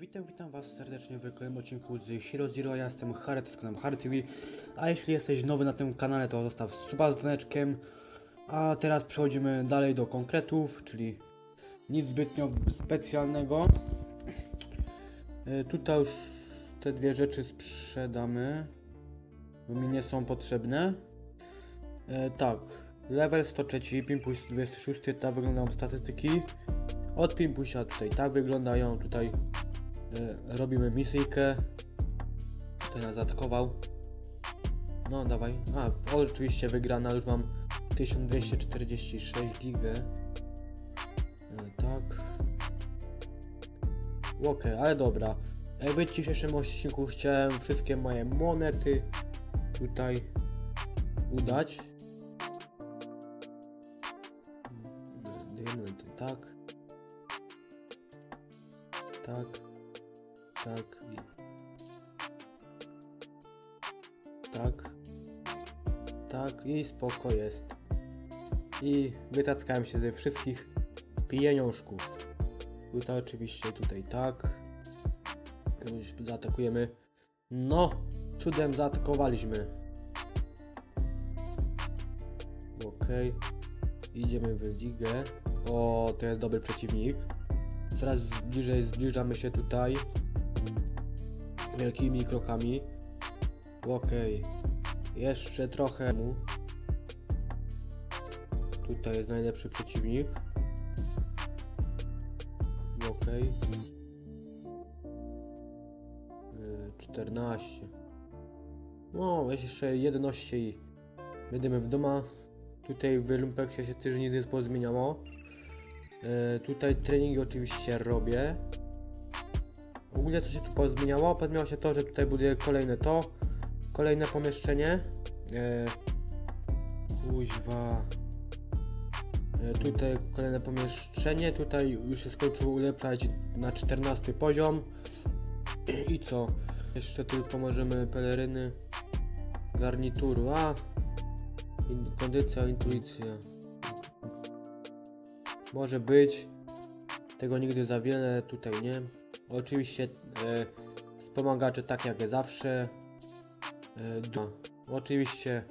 Witam was serdecznie w kolejnym odcinku z Hero Zero. Ja jestem Hare, to jest kanał Harry TV. A jeśli jesteś nowy na tym kanale, to zostaw suba z dzwoneczkiem. A teraz przechodzimy dalej do konkretów, czyli nic zbytnio specjalnego. Tutaj już te dwie rzeczy sprzedamy, bo mi nie są potrzebne. Tak, level 103, pimpuś 26, tak wyglądają statystyki. Od pimpusia tutaj tak wyglądają, tutaj robimy misyjkę. Teraz zaatakował. No dawaj. A, oczywiście wygrana, już mam 1246 ligę. Tak. Okej, ale dobra. W dzisiejszym odcinku chciałem wszystkie moje monety tutaj udać. Tak. Tak i spoko jest. I wytackałem się ze wszystkich pieniążków. Tutaj oczywiście, tutaj tak. Już zaatakujemy. No, cudem zaatakowaliśmy. Okej. Idziemy w ligę. O, to jest dobry przeciwnik. Coraz bliżej zbliżamy się tutaj wielkimi krokami. Okej, jeszcze trochę mu. Tutaj jest najlepszy przeciwnik. Okej, 14. No, jeszcze 11 i będziemy w domu. Tutaj w lumpeksie się też nic pozmieniało. Tutaj treningi oczywiście robię. Ogólnie co się tu pozmieniało? Pozmieniało się to, że tutaj buduję kolejne kolejne pomieszczenie. Tutaj kolejne pomieszczenie. Tutaj już się skończyło ulepszać na 14 poziom. I co? Jeszcze tylko możemy peleryny, garnituru, kondycja, intuicja. Może być, tego nigdy za wiele tutaj nie. Oczywiście wspomagacze tak jak zawsze. Oczywiście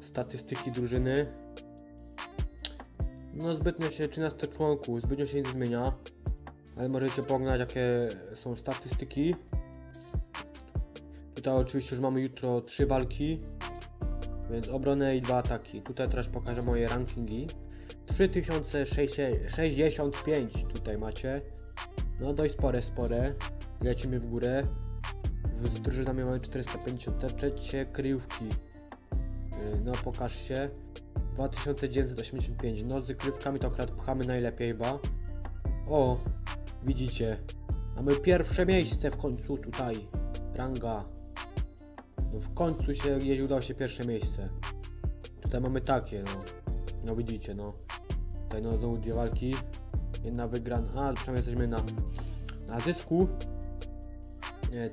statystyki drużyny. No zbytnio się 13 członków, zbytnio się nic zmienia. Ale możecie pognać jakie są statystyki. Tutaj oczywiście już mamy jutro 3 walki. Więc obronę i 2 ataki. Tutaj teraz pokażę moje rankingi. 3065 tutaj macie. No dość spore. Lecimy w górę. Z drużynami mamy 453 kryjówki. No pokaż się. 2985. No z kryjówkami to akurat pchamy najlepiej chyba. O! Widzicie. Mamy pierwsze miejsce w końcu tutaj. Ranga. No w końcu się gdzieś udało się pierwsze miejsce. Tutaj mamy takie no. No widzicie, no. Tutaj no znowu 2 walki. Jedna wygrana, przynajmniej jesteśmy na zysku.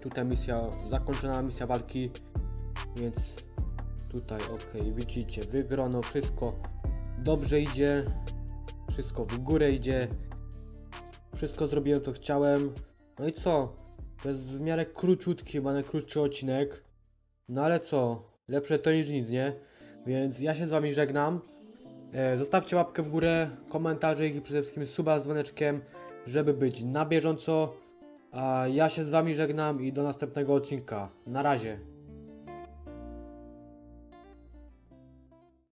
Tutaj misja, zakończona misja walki. Więc tutaj, okej, widzicie, wygrano, wszystko dobrze idzie. Wszystko w górę idzie. Wszystko zrobiłem co chciałem. No i co? To jest w miarę króciutki, chyba najkrótszy odcinek. No ale co? Lepsze to niż nic, nie? Więc ja się z wami żegnam. Zostawcie łapkę w górę, komentarze i przede wszystkim suba z dzwoneczkiem, żeby być na bieżąco. A ja się z wami żegnam i do następnego odcinka. Na razie.